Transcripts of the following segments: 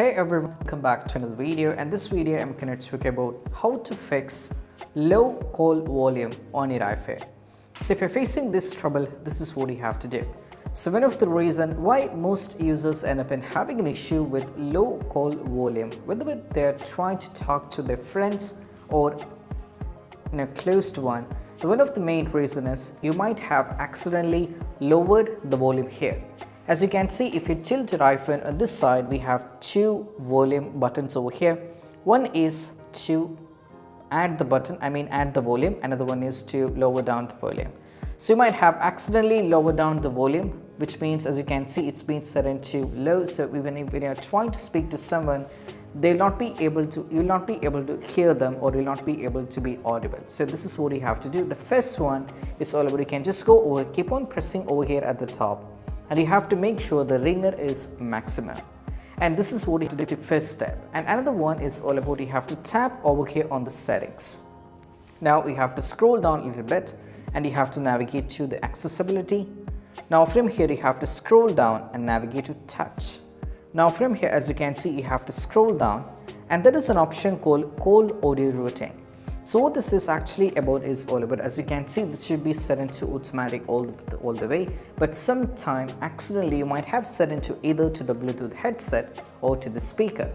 Hey everyone, welcome back to another video. And this video I'm going to talk about how to fix low call volume on your iPhone. So if you're facing this trouble, this is what you have to do. So one of the reasons why most users end up in having an issue with low call volume, whether they're trying to talk to their friends or close to one, one of the main reasons is you might have accidentally lowered the volume here. As you can see, if you tilt your iPhone on this side, we have two volume buttons over here. One is to add the volume. Another one is to lower down the volume. So you might have accidentally lowered down the volume, which means, as you can see, it's been set into low. So even if you're trying to speak to someone, you'll not be able to hear them, or you'll not be able to be audible. So this is what you have to do. The first one is all about, you can just go over, keep on pressing over here at the top. And you have to make sure the ringer is maximum. And this is what you have to do, the first step. And another one is all about, you have to tap over here on the settings. Now you have to scroll down a little bit and you have to navigate to the accessibility. Now from here you have to scroll down and navigate to touch. Now from here, as you can see, you have to scroll down and there is an option called call audio routing. So what this is actually about is all about, as you can see, this should be set into automatic all the way, but sometime accidentally you might have set into either to the Bluetooth headset or to the speaker,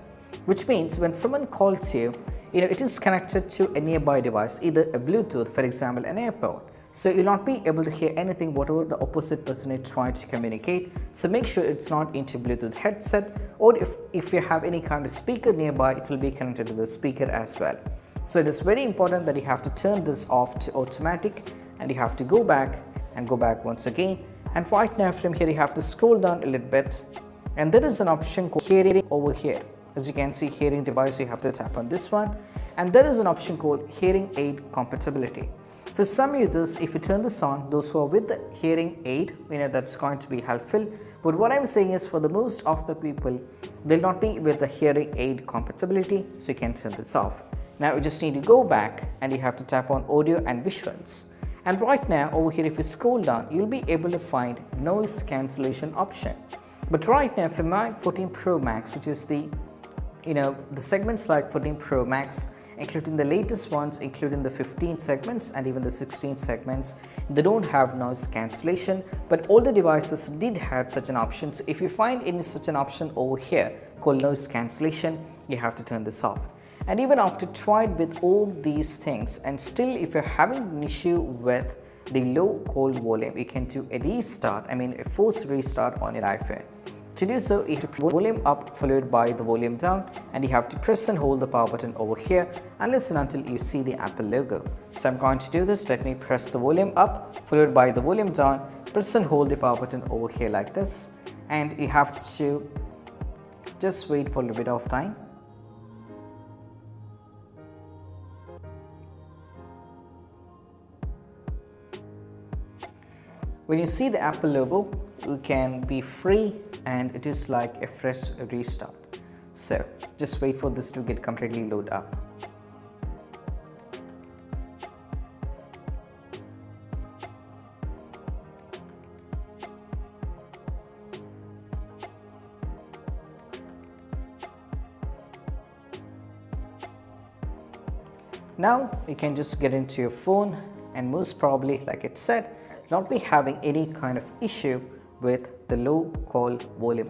which means when someone calls you, it is connected to a nearby device, either a Bluetooth, for example, an AirPod. So you'll not be able to hear anything whatever the opposite person is trying to communicate. So make sure it's not into Bluetooth headset, or if you have any kind of speaker nearby, it will be connected to the speaker as well. So it is very important that you have to turn this off to automatic, and you have to go back once again. And right now from here you have to scroll down a little bit, and there is an option called hearing over here. As you can see, hearing device, you have to tap on this one, and there is an option called hearing aid compatibility. For some users, if you turn this on, those who are with the hearing aid, that's going to be helpful. But what I'm saying is, for the most of the people, they'll not be with the hearing aid compatibility, so you can turn this off. Now you just need to go back and you have to tap on audio and visuals. And right now over here, if you scroll down, you'll be able to find noise cancellation option. But right now for my 14 Pro Max, which is the segments like 14 Pro Max, including the latest ones, including the 15 segments and even the 16 segments, they don't have noise cancellation, but all the devices did have such an option. So if you find any such an option over here called noise cancellation, you have to turn this off. And even after tried with all these things, and still if you're having an issue with the low call volume, you can do a restart, a forced restart on your iPhone. To do so, you have to press volume up followed by the volume down, and you have to press and hold the power button over here unless and until you see the Apple logo. So I'm going to do this. Let me press the volume up followed by the volume down, press and hold the power button over here like this, and you have to just wait for a little bit of time. When you see the Apple logo, you can be free, and it is like a fresh restart. So just wait for this to get completely loaded up. Now you can just get into your phone, and most probably, like it said, not be having any kind of issue with the low call volume.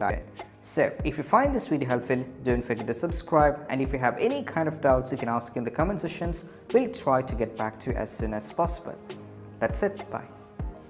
So if you find this video helpful, don't forget to subscribe, and if you have any kind of doubts, you can ask in the comment sections. We'll try to get back to you as soon as possible. That's it, bye.